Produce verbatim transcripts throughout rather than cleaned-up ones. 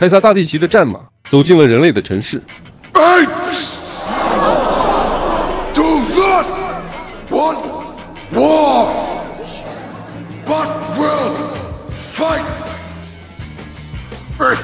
凯撒大帝骑着战马走进了人类的城市。I do not want war, but will fight if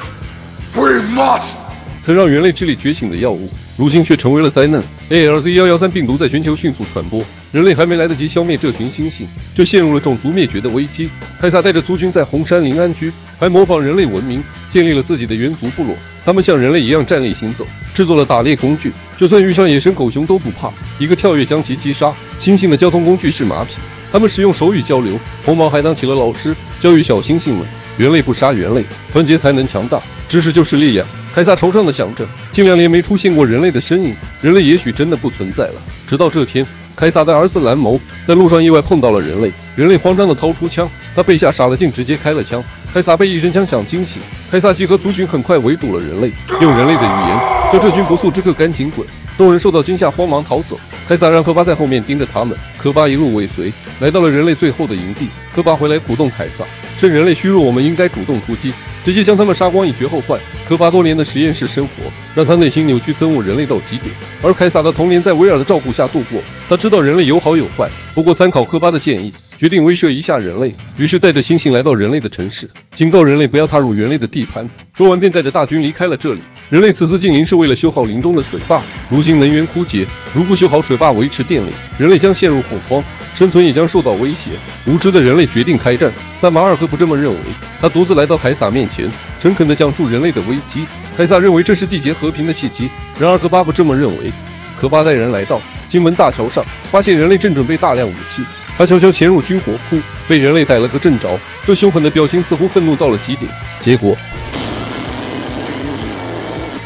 we must. 曾让人类智力觉醒的药物，如今却成为了灾难。A L Z 一一三病毒在全球迅速传播，人类还没来得及消灭这群猩猩，就陷入了种族灭绝的危机。凯撒带着族群在红山林安居，还模仿人类文明，建立了自己的原族部落。他们像人类一样站立行走，制作了打猎工具，就算遇上野生狗熊都不怕，一个跳跃将其击杀。猩猩的交通工具是马匹，他们使用手语交流。红毛还当起了老师，教育小猩猩们：人类不杀人类，团结才能强大，知识就是力量。 凯撒惆怅地想着，近两年没出现过人类的身影，人类也许真的不存在了。直到这天，凯撒的儿子蓝谋在路上意外碰到了人类，人类慌张地掏出枪，他被吓傻了，竟直接开了枪。凯撒被一声枪响惊醒，凯撒集合族群很快围堵了人类，用人类的语言叫这群不速之客赶紧滚。众人受到惊吓，慌忙逃走。凯撒让科巴在后面盯着他们，科巴一路尾随，来到了人类最后的营地。科巴回来鼓动凯撒，趁人类虚弱，我们应该主动出击。 直接将他们杀光以绝后患。科巴多年的实验室生活让他内心扭曲憎恶人类到极点，而凯撒的童年在威尔的照顾下度过。他知道人类有好有坏，不过参考科巴的建议，决定威慑一下人类。于是带着猩猩来到人类的城市，警告人类不要踏入人类的地盘。说完便带着大军离开了这里。人类此次进营是为了修好林中的水坝，如今能源枯竭，如不修好水坝维持电力，人类将陷入恐慌。 生存也将受到威胁。无知的人类决定开战，但马尔科不这么认为。他独自来到凯撒面前，诚恳地讲述人类的危机。凯撒认为这是缔结和平的契机，然而科巴不这么认为。科巴带人来到金门大桥上，发现人类正准备大量武器。他悄悄潜入军火库，被人类逮了个正着。这凶狠的表情似乎愤怒到了极点。结果，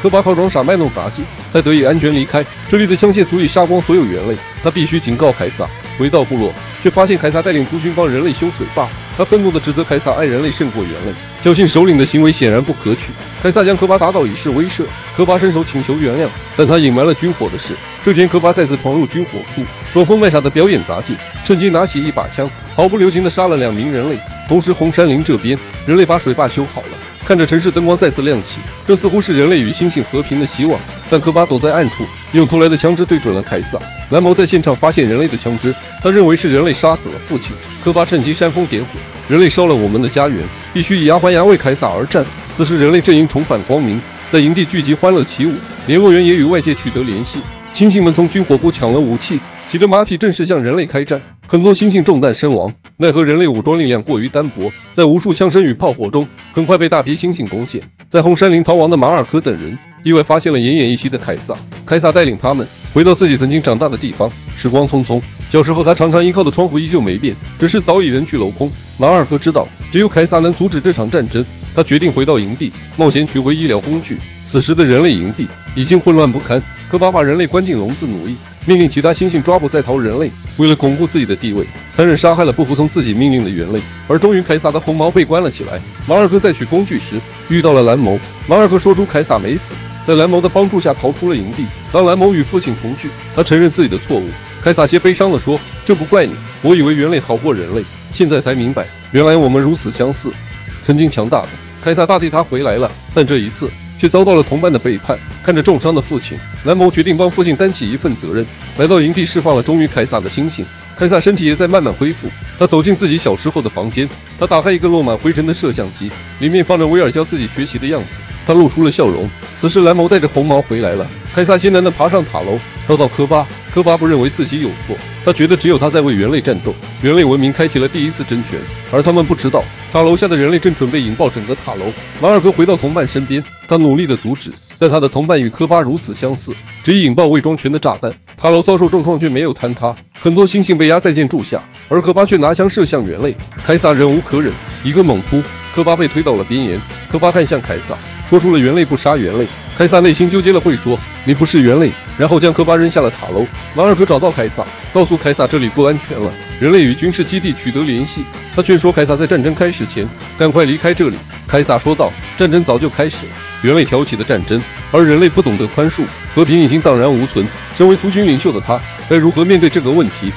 科巴靠装傻卖弄杂技，才得以安全离开。这里的枪械足以杀光所有人类，他必须警告凯撒。 回到部落，却发现凯撒带领族群帮人类修水坝。他愤怒地指责凯撒爱人类胜过人类，教训首领的行为显然不可取。凯撒将科巴打倒以示威慑，科巴伸手请求原谅，但他隐瞒了军火的事。这天，科巴再次闯入军火库，装疯卖傻地表演杂技，趁机拿起一把枪，毫不留情地杀了两名人类。同时，红山林这边，人类把水坝修好了，看着城市灯光再次亮起，这似乎是人类与猩猩和平的希望。但科巴躲在暗处，用偷来的枪支对准了凯撒。 蓝谋在现场发现人类的枪支，他认为是人类杀死了父亲。科巴趁机煽风点火，人类烧了我们的家园，必须以牙还牙为凯撒而战。此时，人类阵营重返光明，在营地聚集欢乐起舞，联络员也与外界取得联系。猩猩们从军火库抢了武器，骑着马匹正式向人类开战。很多猩猩中弹身亡，奈何人类武装力量过于单薄，在无数枪声与炮火中，很快被大批猩猩攻陷。在红山林逃亡的马尔科等人意外发现了奄奄一息的凯撒，凯撒带领他们 回到自己曾经长大的地方，时光匆匆。小时候，他常常依靠的窗户依旧没变，只是早已人去楼空。马尔科知道，只有凯撒能阻止这场战争。他决定回到营地，冒险取回医疗工具。此时的人类营地已经混乱不堪，科巴把人类关进笼子奴役，命令其他猩猩抓捕在逃人类。为了巩固自己的地位，残忍杀害了不服从自己命令的人类。而终于，凯撒的红毛被关了起来。马尔科在取工具时遇到了蓝谋，马尔科说出凯撒没死。 在蓝谋的帮助下逃出了营地。当蓝谋与父亲重聚，他承认自己的错误。凯撒些悲伤地说：“这不怪你，我以为人类好过人类，现在才明白，原来我们如此相似。”曾经强大的凯撒大帝他回来了，但这一次却遭到了同伴的背叛。看着重伤的父亲，蓝谋决定帮父亲担起一份责任。来到营地，释放了忠于凯撒的猩猩。凯撒身体也在慢慢恢复。他走进自己小时候的房间，他打开一个落满灰尘的摄像机，里面放着威尔教自己学习的样子。 他露出了笑容。此时，蓝谋带着红毛回来了。凯撒艰难地爬上塔楼，找到科巴。科巴不认为自己有错，他觉得只有他在为人类战斗。人类文明开启了第一次争权，而他们不知道，塔楼下的人类正准备引爆整个塔楼。马尔科回到同伴身边，他努力地阻止，但他的同伴与科巴如此相似，只引爆未装全的炸弹。塔楼遭受重创却没有坍塌，很多猩猩被压在建筑下，而科巴却拿枪射向人类。凯撒忍无可忍，一个猛扑，科巴被推到了边沿。科巴看向凯撒， 说出了人类不杀人类，凯撒内心纠结了会说你不是人类，然后将科巴扔下了塔楼。马尔科找到凯撒，告诉凯撒这里不安全了，人类与军事基地取得联系。他劝说凯撒在战争开始前赶快离开这里。凯撒说道：“战争早就开始了，人类挑起的战争，而人类不懂得宽恕，和平已经荡然无存。身为族群领袖的他，该如何面对这个问题？”